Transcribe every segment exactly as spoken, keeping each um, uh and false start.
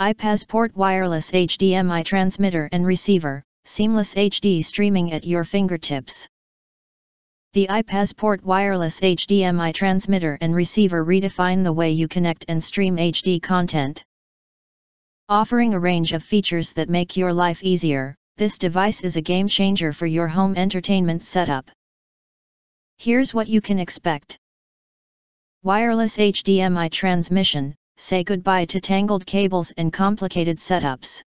iPazzPort wireless H D M I transmitter and receiver, seamless H D streaming at your fingertips. The iPazzPort wireless H D M I transmitter and receiver redefine the way you connect and stream H D content. Offering a range of features that make your life easier, this device is a game changer for your home entertainment setup. Here's what you can expect. Wireless H D M I transmission, say goodbye to tangled cables and complicated setups.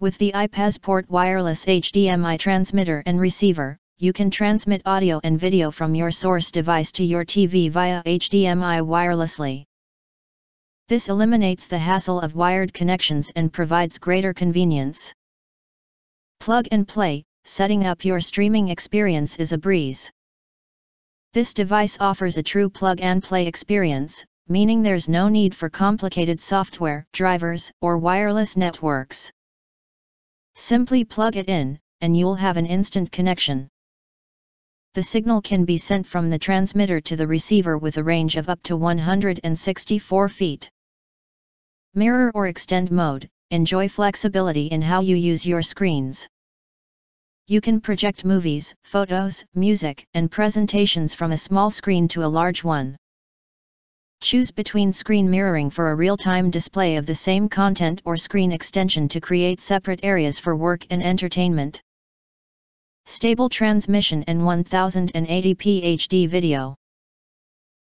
With the iPazzPort wireless H D M I transmitter and receiver, you can transmit audio and video from your source device to your T V via H D M I wirelessly. This eliminates the hassle of wired connections and provides greater convenience. Plug and play, setting up your streaming experience is a breeze. This device offers a true plug and play experience, meaning there's no need for complicated software, drivers, or wireless networks. Simply plug it in, and you'll have an instant connection. The signal can be sent from the transmitter to the receiver with a range of up to one hundred sixty-four feet. Mirror or extend mode, enjoy flexibility in how you use your screens. You can project movies, photos, music, and presentations from a small screen to a large one. Choose between screen mirroring for a real-time display of the same content or screen extension to create separate areas for work and entertainment. Stable transmission and ten eighty p H D video.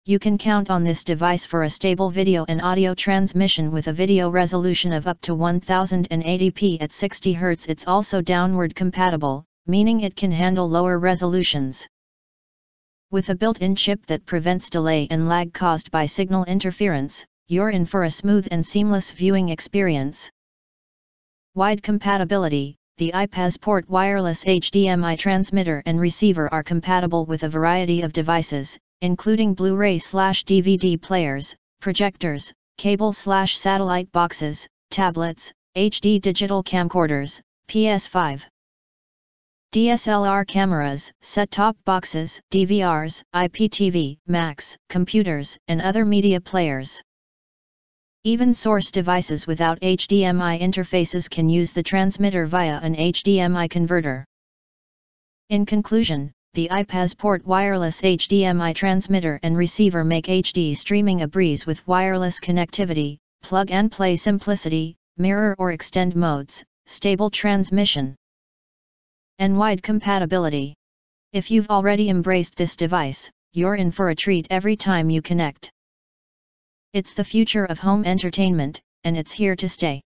You can count on this device for a stable video and audio transmission with a video resolution of up to ten eighty p at sixty hertz. It's also downward compatible, meaning it can handle lower resolutions. With a built-in chip that prevents delay and lag caused by signal interference, you're in for a smooth and seamless viewing experience. Wide compatibility. The iPazzPort wireless H D M I transmitter and receiver are compatible with a variety of devices, including Blu-ray/D V D players, projectors, cable/satellite boxes, tablets, H D digital camcorders, P S five, D S L R cameras, set-top boxes, D V Rs, I P T V, Macs, computers, and other media players. Even source devices without H D M I interfaces can use the transmitter via an H D M I converter. In conclusion, the iPazzPort wireless H D M I transmitter and receiver make H D streaming a breeze with wireless connectivity, plug and play simplicity, mirror or extend modes, stable transmission, and wide compatibility. If you've already embraced this device, you're in for a treat every time you connect. It's the future of home entertainment, and it's here to stay.